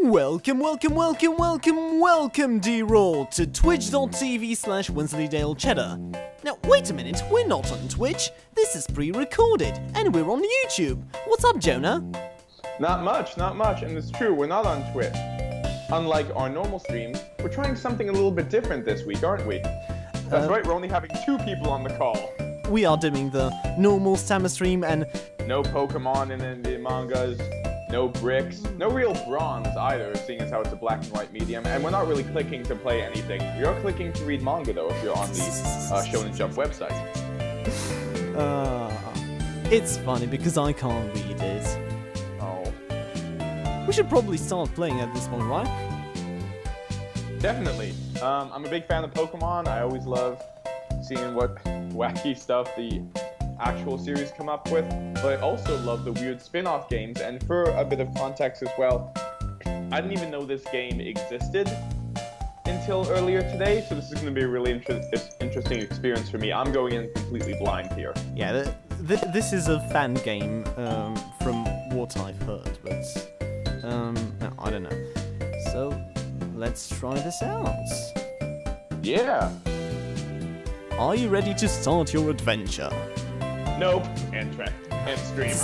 Welcome, D-Raw, to twitch.tv/Wensleydale Cheddar. Now, wait a minute, we're not on Twitch. This is pre-recorded, and we're on YouTube. What's up, Jonah? Not much, and it's true, we're not on Twitch. Unlike our normal streams, we're trying something a little bit different this week, aren't we? That's right, we're only having 2 people on the call. We are doing the normal Stammer stream and... No Pokemon in the mangas. No bricks, no real bronze either, seeing as how it's a black and white medium, and we're not really clicking to play anything. We are clicking to read manga, though, if you're on the Shonen Jump website. It's funny, because I can't read it. Oh. We should probably start playing at this point, right? Definitely. I'm a big fan of Pokemon. I always love seeing what wacky stuff the actual series come up with, but I also love the weird spin-off games. And for a bit of context as well, I didn't even know this game existed until earlier today, so this is going to be a really interesting experience for me. I'm going in completely blind here. Yeah, this is a fan game from what I've heard, but no, I don't know. So let's try this out. Yeah. Are you ready to start your adventure? Nope. And track. And stream.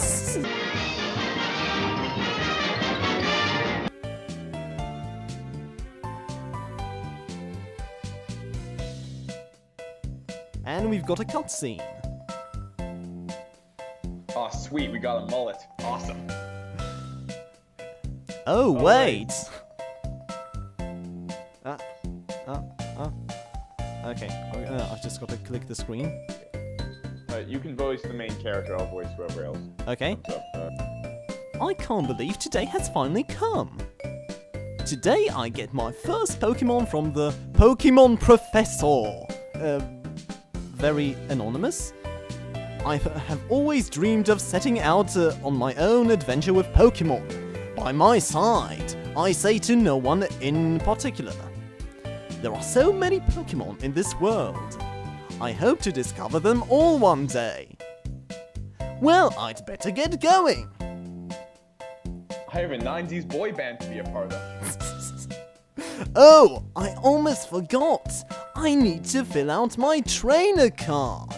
And we've got a cutscene. Oh, sweet. We got a mullet. Awesome. Oh, wait. Okay. I've just got to click the screen. You can voice the main character, I'll voice whoever else. Okay. I can't believe today has finally come. Today I get my first Pokemon from the Pokemon Professor. Very anonymous. I have always dreamed of setting out on my own adventure with Pokemon. By my side, I say to no one in particular. There are so many Pokemon in this world. I hope to discover them all one day. Well, I'd better get going. I have a 90s boy band to be a part of. Oh, I almost forgot. I need to fill out my trainer card.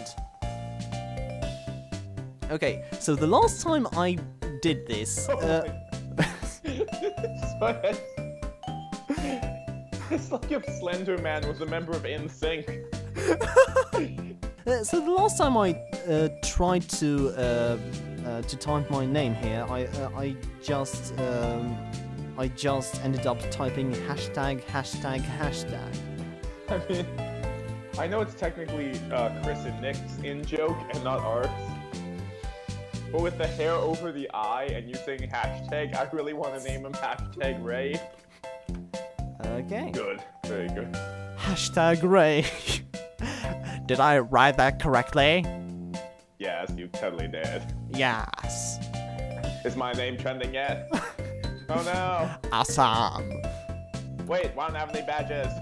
Okay, so the last time I did this... It's like if Slenderman was a member of NSYNC. So the last time I tried to type my name here, I just ended up typing ####. I mean, I know it's technically Chris and Nick's in-joke and not ours, but with the hair over the eye and you saying hashtag, I really want to name him #Ray. Okay. Good. Very good. #Ray. Did I write that correctly? Yes, you totally did. Yes. Is my name trending yet? Oh no. Awesome. Wait, why don't I have any badges?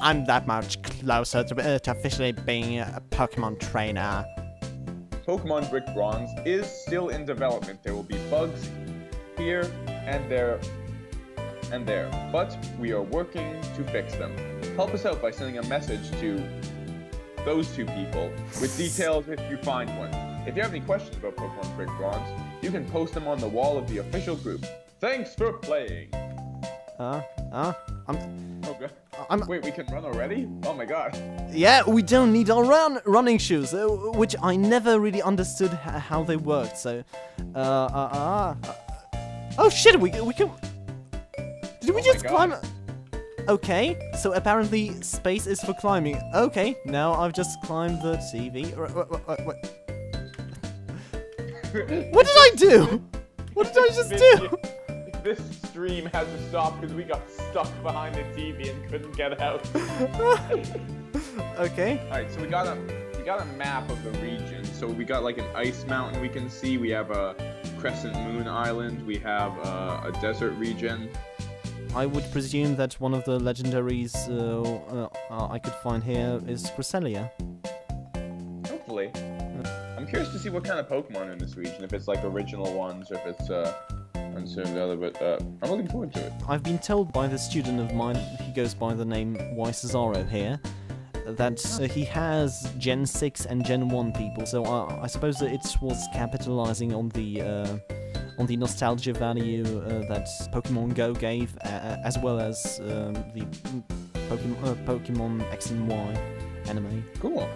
I'm that much closer to officially being a Pokemon trainer. Pokemon Brick Bronze is still in development. There will be bugs here and there. And there, but we are working to fix them. Help us out by sending a message to those 2 people with details if you find one. If you have any questions about Pokemon Brick Bronze, you can post them on the wall of the official group. Thanks for playing. Wait, we can run already? Oh my god. Yeah, we don't need our running shoes, which I never really understood how they worked. So, oh shit, we can. Did we just climb? Okay, so apparently space is for climbing. Okay, now I've just climbed the TV. What did I do? What did I just do? This stream has to stop because we got stuck behind the TV and couldn't get out. Okay. All right, so we got a map of the region. So we got like an ice mountain we can see. We have a crescent moon island. We have a desert region. I would presume that one of the legendaries I could find here is Cresselia. Hopefully. I'm curious to see what kind of Pokemon are in this region, if it's like original ones, or if it's and soon the other, but I'm looking forward to it. I've been told by the student of mine, he goes by the name Y Cesaro here, that he has Gen 6 and Gen 1 people, so I suppose that it was capitalizing on the nostalgia value that Pokemon Go gave, as well as the Pokemon X and Y anime. Cool.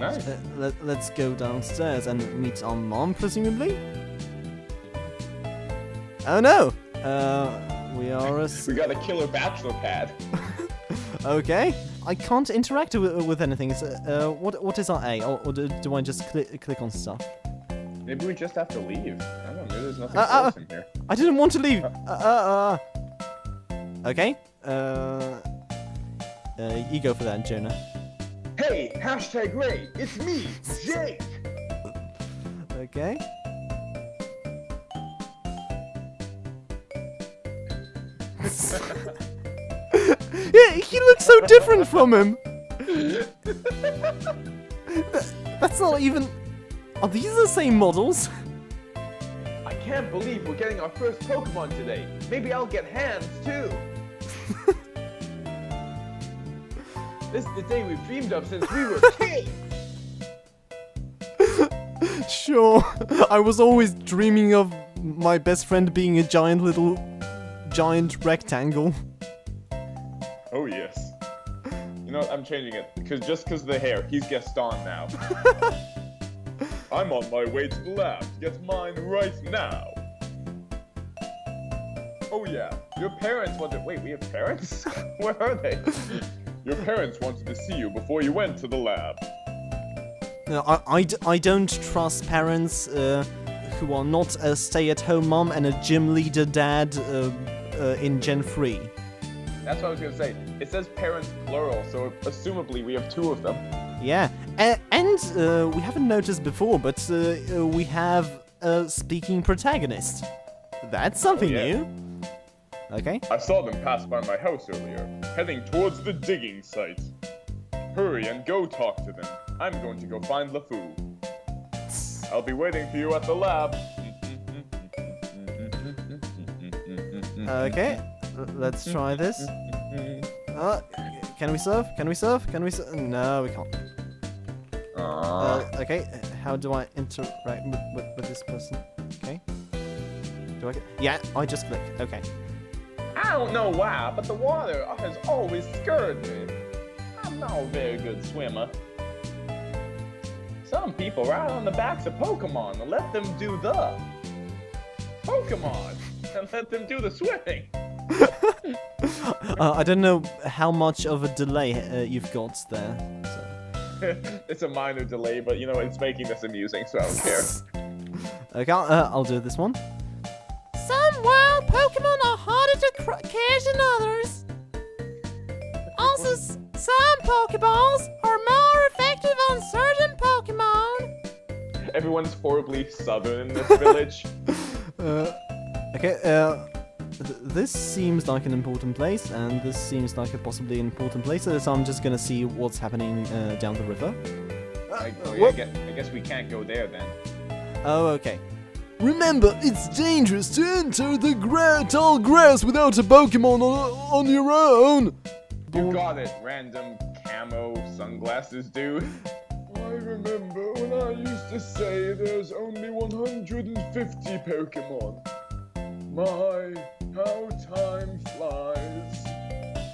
Nice. So, let's go downstairs and meet our mom, presumably. Oh no! We are a... We got a killer bachelor pad. Okay. I can't interact with anything. It's, what is our A? Or do I just click on stuff? Maybe we just have to leave. I don't know. There's nothing in here. I didn't want to leave. Okay. You go for that, Jonah. Hey, hashtag Ray, it's me, Jake! Okay. Yeah, he looks so different from him! That's not even... Are these the same models? I can't believe we're getting our first Pokemon today. Maybe I'll get hands, too! This is the day we've dreamed of since we were kids! Sure, I was always dreaming of my best friend being a giant rectangle. Oh yes. You know what, I'm changing it, just because of the hair, he's Gaston now. I'm on my way to the lab to get mine right now! Oh yeah, your parents want to- wait, we have parents? Where are they? Your parents wanted to see you before you went to the lab. No, I don't trust parents who are not a stay-at-home mom and a gym leader dad in Gen 3. That's what I was going to say. It says parents plural, so assumably we have two of them. Yeah, and we haven't noticed before, but we have a speaking protagonist. That's something new. Okay. I saw them pass by my house earlier, heading towards the digging site. Hurry and go talk to them. I'm going to go find LeFou. I'll be waiting for you at the lab. Okay, let's try this. Can we surf? Can we surf? Can we surf? No, we can't. Okay, how do I interact with this person? Okay. Do I get... Yeah, I just click. Okay. I don't know why, but the water has always scared me. I'm not a very good swimmer. Some people ride on the backs of Pokemon and let them do the... Pokemon! And let them do the swimming! I don't know how much of a delay you've got there. So. It's a minor delay, but you know, it's making this amusing, so I don't care. Okay, I'll do this one. Some wild Pokemon are harder to catch than others. Also, some Pokeballs are more effective on certain Pokemon. Everyone's horribly southern in this village. This seems like an important place, and this seems like a possibly important place, so I'm just gonna see what's happening down the river. I guess we can't go there then. Oh, okay. Remember, it's dangerous to enter the tall grass without a Pokemon on your own! You got it, random camo sunglasses dude. I remember when I used to say there's only 150 Pokemon. My, how time flies.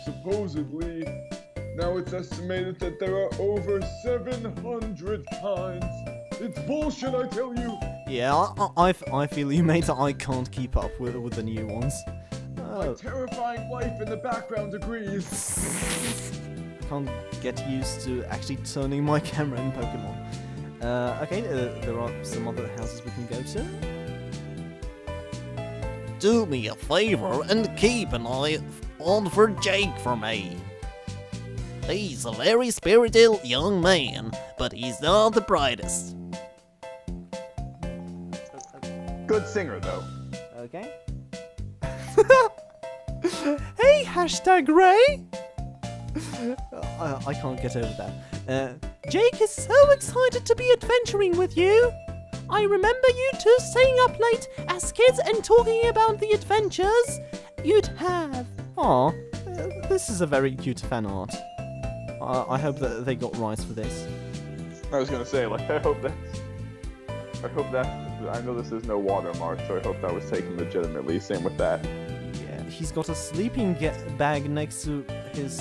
Supposedly, now it's estimated that there are over 700 kinds. It's bullshit, I tell you! Yeah, I feel you, mate. I can't keep up with the new ones. My terrifying wife in the background agrees. I can't get used to actually turning my camera in Pokemon. Okay, there are some other houses we can go to. Do me a favor and keep an eye on for Jake for me. He's a very spirited young man, but he's not the brightest. Good singer, though. Okay. Hey, hashtag Ray! I can't get over that. Jake is so excited to be adventuring with you. I remember you two staying up late as kids and talking about the adventures you'd have. Aw, this is a very cute fan art. I hope that they got rights for this. I was gonna say, like, I hope that. I know this is no watermark, so I hope that was taken legitimately. Same with that. Yeah, he's got a sleeping bag next to his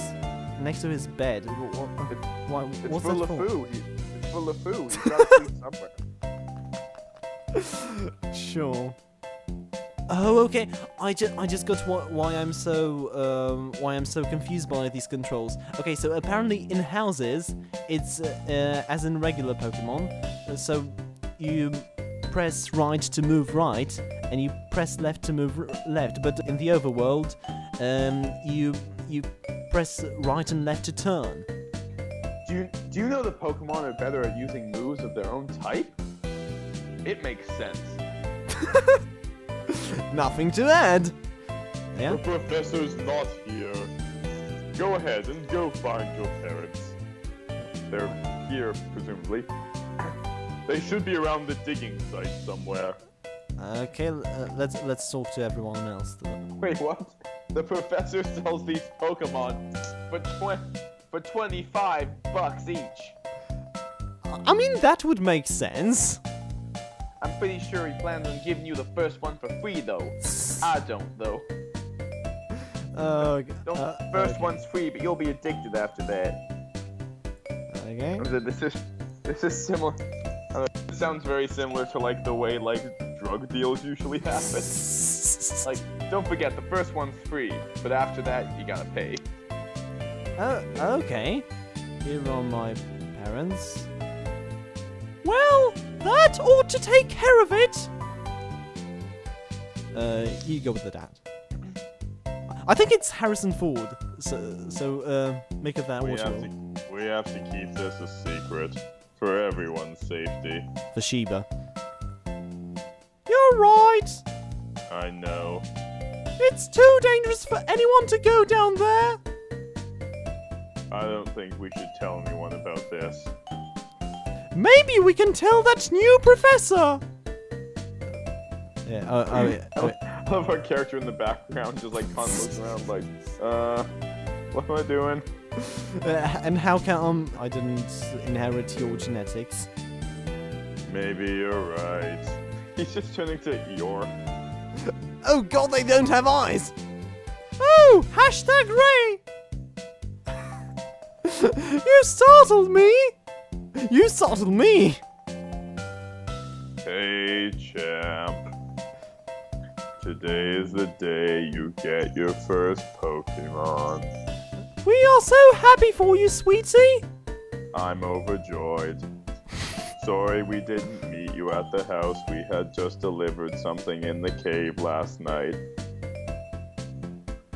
bed. What's that for? It's full of food. He's got to sleep somewhere. Sure. Oh, okay. I just got why I'm so confused by these controls. Okay, so apparently in houses, it's as in regular Pokemon. So you press right to move right, and you press left to move left. But in the overworld, you press right and left to turn. Do you know the Pokemon are better at using moves of their own type? It makes sense. Nothing to add. Yeah? The professor's not here. Go ahead and go find your parents. They're here, presumably. They should be around the digging site somewhere. Okay, let's talk to everyone else. Wait, what? The professor sells these Pokemon for 25 bucks each. I mean, that would make sense. I'm pretty sure he plans on giving you the first one for free, though. I don't, though. First one's free, but you'll be addicted after that. Okay. This is similar. It sounds very similar to like the way like drug deals usually happen. Like, don't forget, the first one's free, but after that you gotta pay. Oh, okay. Here are my parents. Well, that ought to take care of it. You go with the dad. I think it's Harrison Ford. So make of that what you will. We have to keep this a secret. For everyone's safety. For Sheba. You're right! I know. It's too dangerous for anyone to go down there! I don't think we should tell anyone about this. Maybe we can tell that new professor! Yeah, I love our character in the background just like kind of looks around like, what am I doing? And how come I didn't inherit your genetics? Maybe you're right. He's just turning to Eeyore. Oh god, they don't have eyes! Oh! Hashtag Ray! You startled me! You startled me! Hey, champ. Today is the day you get your first Pokemon. We are so happy for you, sweetie! I'm overjoyed. Sorry we didn't meet you at the house. We had just delivered something in the cave last night.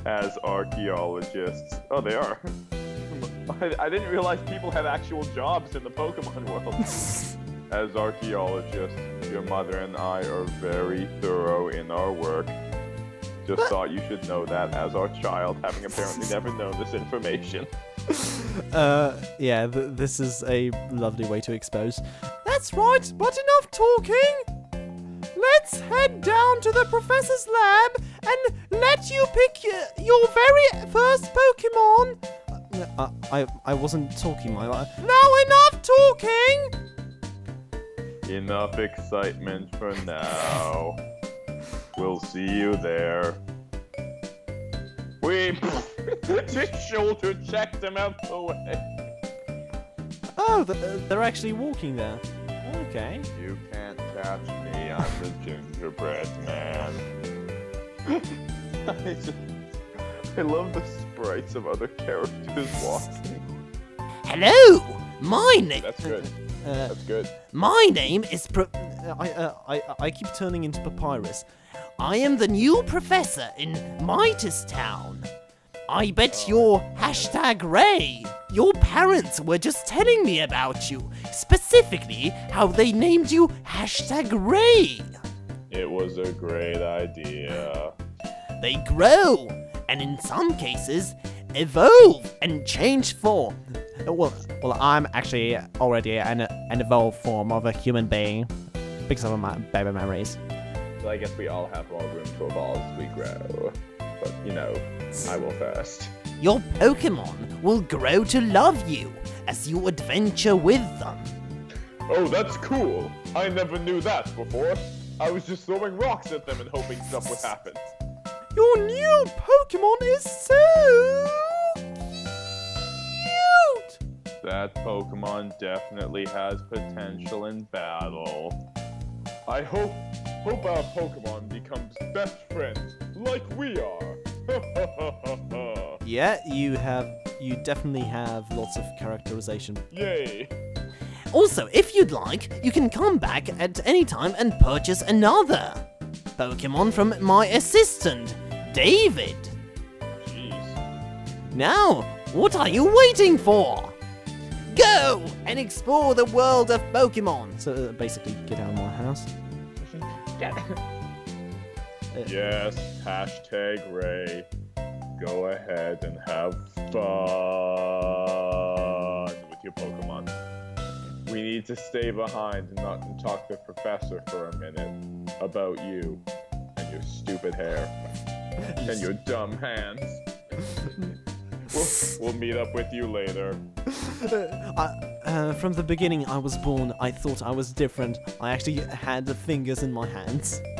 As archaeologists. Oh, they are. I didn't realize people have actual jobs in the Pokemon world. As archaeologists, your mother and I are very thorough in our work. Just thought you should know that as our child, having apparently never known this information. Yeah, this is a lovely way to expose. That's right, but enough talking! Let's head down to the professor's lab and let you pick your very first Pokemon! I wasn't talking, my life. Now enough talking! Enough excitement for now. We'll see you there. We just shoulder checked him out the way. Oh, they're actually walking there. Okay. You can't catch me, I'm the gingerbread man. I love the sprites of other characters walking. Hello! My name. That's good. That's good. My name is I keep turning into Papyrus. I am the new professor in Midas Town. I bet you're hashtag Ray. Your parents were just telling me about you, specifically how they named you hashtag Ray. It was a great idea. They grow, and in some cases, evolve and change form. Well, I'm actually already an evolved form of a human being. because of my baby memories. So I guess we all have more room to evolve as we grow. But, you know, I will first. Your Pokemon will grow to love you as you adventure with them. Oh, that's cool. I never knew that before. I was just throwing rocks at them and hoping stuff would happen. Your new Pokemon is so cute! That Pokemon definitely has potential in battle. I hope our Pokemon becomes best friends, like we are. Yeah, you definitely have lots of characterization. Yay! Also, if you'd like, you can come back at any time and purchase another Pokemon from my assistant, David. Jeez. Now, what are you waiting for? Go and explore the world of Pokemon. So basically, get out of my house. Yes, hashtag Ray. Go ahead and have fun with your Pokemon. We need to stay behind and not talk to the professor for a minute about you and your stupid hair and your dumb hands. We'll meet up with you later. From the beginning I was born, I thought I was different. I actually had the fingers in my hands.